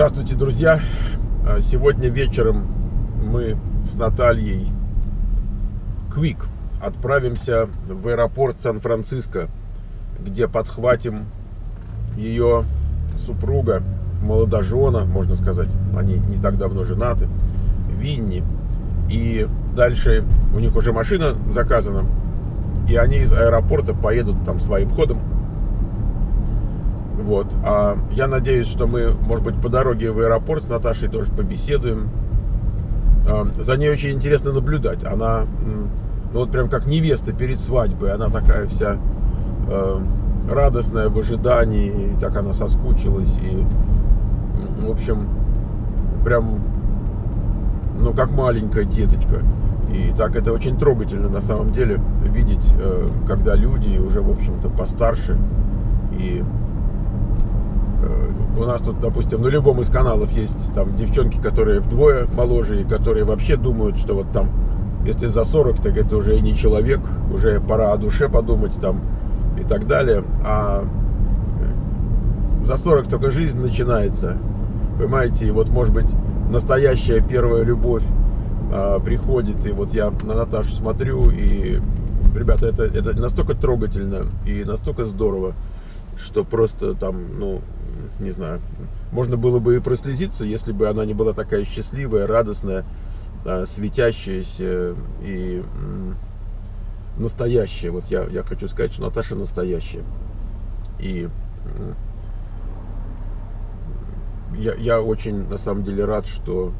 Здравствуйте, друзья! Сегодня вечером мы с Натальей Квик отправимся в аэропорт Сан-Франциско, где подхватим ее супруга, молодожена, можно сказать, они не так давно женаты, Винни. И дальше у них уже машина заказана, и они из аэропорта поедут там своим ходом. Вот. А я надеюсь, что мы, может быть, по дороге в аэропорт с Наташей тоже побеседуем. За ней очень интересно наблюдать. Она, ну вот прям как невеста перед свадьбой, она такая вся радостная в ожидании, и так она соскучилась. И, в общем, прям, ну, как маленькая деточка. И так это очень трогательно, на самом деле, видеть, когда люди уже, в общем-то, постарше. И у нас тут, допустим, на любом из каналов есть там девчонки, которые вдвое моложе и которые вообще думают, что вот там, если за 40, так это уже и не человек, уже пора о душе подумать там и так далее. А за 40 только жизнь начинается, понимаете, и вот, может быть, настоящая первая любовь приходит, и вот я на Наташу смотрю, и, ребята, это настолько трогательно и настолько здорово, что просто там, ну, не знаю, можно было бы и прослезиться, если бы она не была такая счастливая, радостная, светящаяся и настоящая. Вот я хочу сказать, что Наташа настоящая. И я очень, на самом деле, рад, что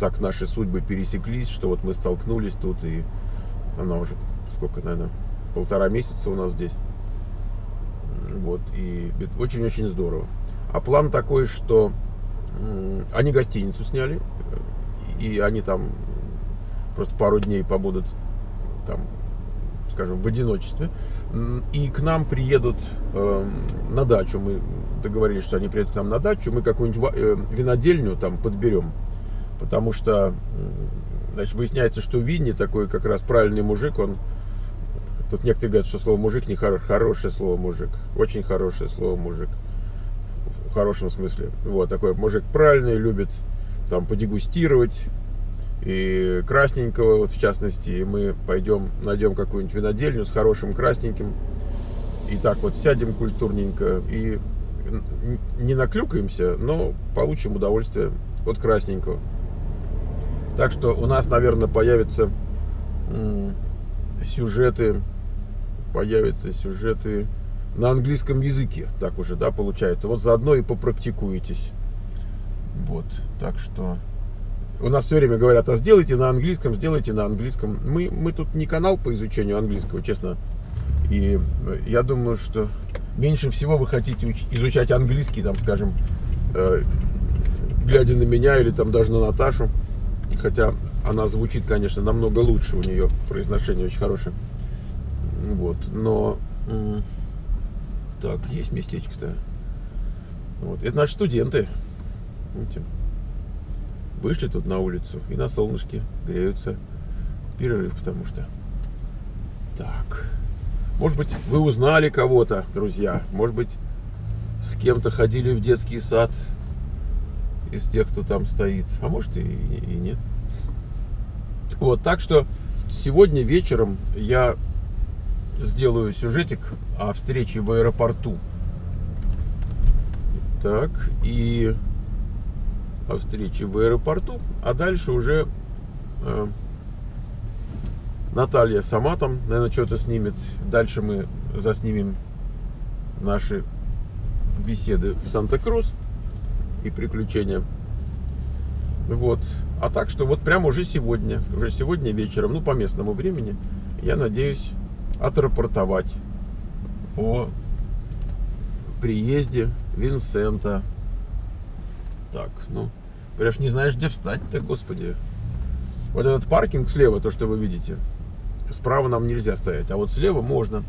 так наши судьбы пересеклись, что вот мы столкнулись тут, и она уже, сколько, наверное, полтора месяца у нас здесь. Вот, и это очень-очень здорово. А план такой, что они гостиницу сняли, и они там просто пару дней побудут, там, скажем, в одиночестве. И к нам приедут на дачу. Мы договорились, что они приедут к нам на дачу. Мы какую-нибудь винодельню там подберем. Потому что, значит, выясняется, что Винни такой как раз правильный мужик, он... Тут некоторые говорят, что слово «мужик» не хорошее слово «мужик». Очень хорошее слово «мужик». В хорошем смысле. Вот, такой мужик правильный, любит там подегустировать. И красненького, вот в частности. И мы пойдем, найдем какую-нибудь винодельню с хорошим красненьким. И так вот сядем культурненько. И не наклюкаемся, но получим удовольствие от красненького. Так что у нас, наверное, появятся сюжеты на английском языке, так уже, да, получается. Вот заодно и попрактикуетесь. Вот, так что у нас все время говорят: а сделайте на английском, сделайте на английском. Мы тут не канал по изучению английского, честно. И я думаю, что меньше всего вы хотите изучать английский, там, скажем, глядя на меня или там даже на Наташу. Хотя она звучит, конечно, намного лучше, у нее произношение очень хорошее. Вот, но... Так, есть местечко-то. Вот, это наши студенты. Видите? Вышли тут на улицу и на солнышке греются. Перерыв, потому что... Так. Может быть, вы узнали кого-то, друзья. Может быть, с кем-то ходили в детский сад из тех, кто там стоит. А может и нет. Вот, так что сегодня вечером я сделаю сюжетик о встрече в аэропорту. Так, и о встрече в аэропорту. А дальше уже Наталья сама там, наверное, что-то снимет. Дальше мы заснимем наши беседы в Санта-Крус и приключения. Вот. А так что вот прямо уже сегодня вечером, ну, по местному времени, я надеюсь отрапортовать о приезде Винсента. Так, ну, прям не знаешь, где встать-то, господи. Вот этот паркинг слева, то, что вы видите, справа нам нельзя стоять, а вот слева можно.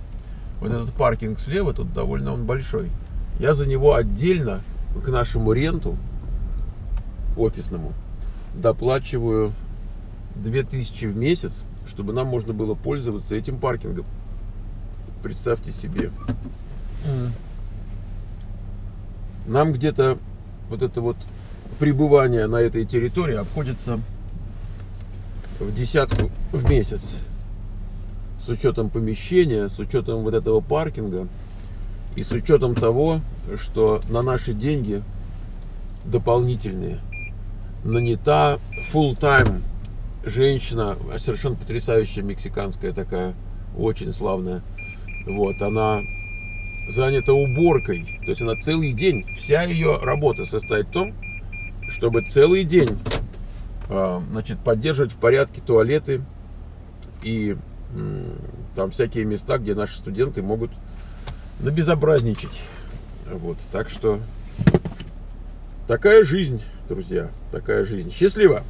Вот этот паркинг слева, тут довольно он большой. Я за него отдельно к нашему ренту офисному доплачиваю 2000 в месяц, чтобы нам можно было пользоваться этим паркингом. Представьте себе. Нам где-то вот это вот пребывание на этой территории обходится в десятку в месяц. С учетом помещения, с учетом вот этого паркинга и с учетом того, что на наши деньги дополнительные нанята full-time женщина, совершенно потрясающая, мексиканская такая, очень славная. Вот, она занята уборкой, то есть она целый день, вся ее работа состоит в том, чтобы целый день, значит, поддерживать в порядке туалеты и там всякие места, где наши студенты могут набезобразничать. Вот, так что такая жизнь, друзья, такая жизнь. Счастливо!